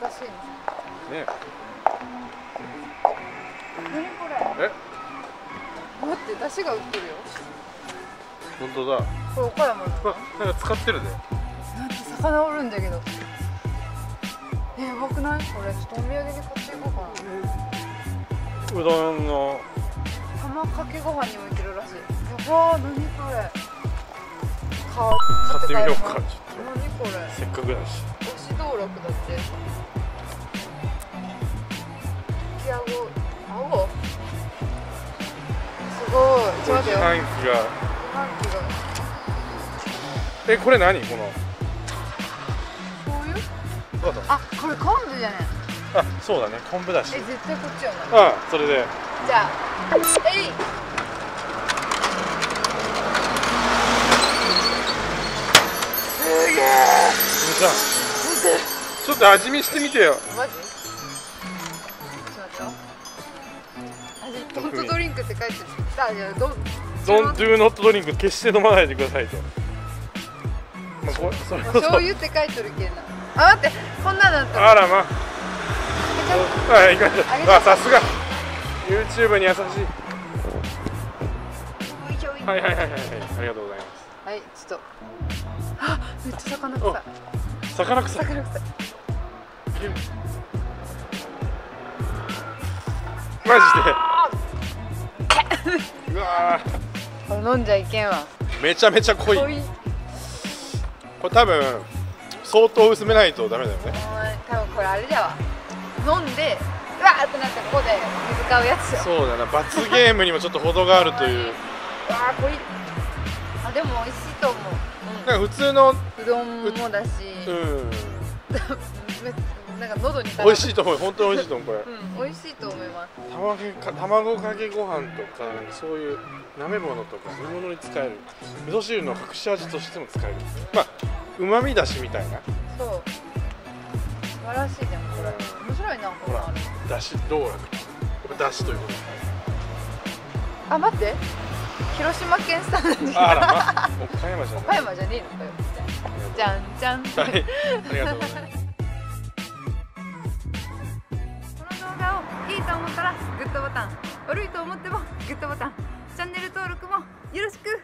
難しいね。ねえ。何これ。え。待って、出汁が売ってるよ。本当だ。これ岡山の。なんか使ってるね。なんか魚おるんだけど。やばくない？これちょっとお土産で買っていこうかな。うどんの。玉かけご飯に向いてるらしい。やばー、何これ。買ってみようか。何これ。せっかくだし。推し道楽だって。きあご。あご。すごい。ちょっと待ってよ。自販機が。え、これ何？この。醤油？あ、これ昆布じゃない。あ、そうだね。昆布だし。え、絶対こっちやな。うん、それで。じゃあ。えい。ちょっと味見してみてよ。マジ？ちょっと待ってよ。味、ドントドリンクって書いてる。あ、いや、ドントドリンク決して飲まないでくださいと。まあ、これ、それこそ醤油って書いてるけんな。あ、待って、こんなのあった。あらまあ。あ、いかんじゃ。あ、さすが。YouTube に優しい。はいはいはいはい、ありがとうございます。はい、ちょっと。あ、めっちゃ魚臭い。魚臭い。魚臭い。マジで。うわー。飲んじゃいけんわ。めちゃめちゃ濃い。これ多分相当薄めないとダメだよね。多分これあれだわ。飲んでうわーってなってここで水買うやつよ。そうだな。罰ゲームにもちょっと程があるという。あー、濃い。あ、でも美味しいと思う。なんか普通のうどんもだし、なんか喉に美味しいと思う。本当に美味しいと思う。これ美味しいと思います。卵かけご飯とかそういうなめ物とかそういうものに使える。味噌汁の隠し味としても使える。まあうまみだしみたいな。そう素晴らしい。でもこれ面白いな。これだし道楽。これだしということです。あ、待って、広島県産なんです。あら、ま、岡山じゃない。岡山じゃねえのかよ。じゃんじゃん。はい、ありがとうございます。この動画をいいと思ったらグッドボタン、悪いと思ってもグッドボタン、チャンネル登録もよろしく。